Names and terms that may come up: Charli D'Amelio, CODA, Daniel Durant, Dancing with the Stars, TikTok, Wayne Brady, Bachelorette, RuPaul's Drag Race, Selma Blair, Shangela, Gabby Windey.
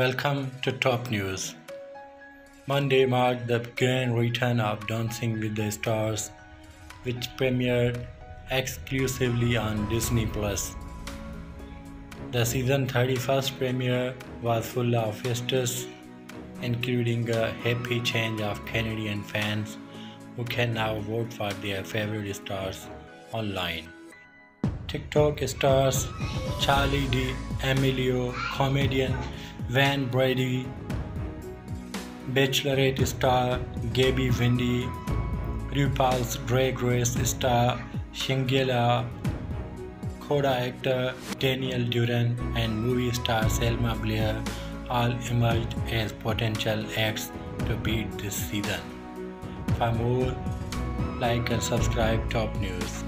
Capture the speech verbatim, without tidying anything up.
Welcome to Top News. Monday marked the grand return of Dancing with the Stars, which premiered exclusively on Disney plus. The season thirty-first premiere was full of festivals, including a happy change of Canadian fans who can now vote for their favorite stars online. TikTok stars Charli D'Amelio, comedian Wayne Brady, Bachelorette star Gabby Windey, RuPaul's Drag Race star Shangela, CODA actor Daniel Durant, and movie star Selma Blair all emerged as potential acts to beat this season. For more, like and subscribe Top News.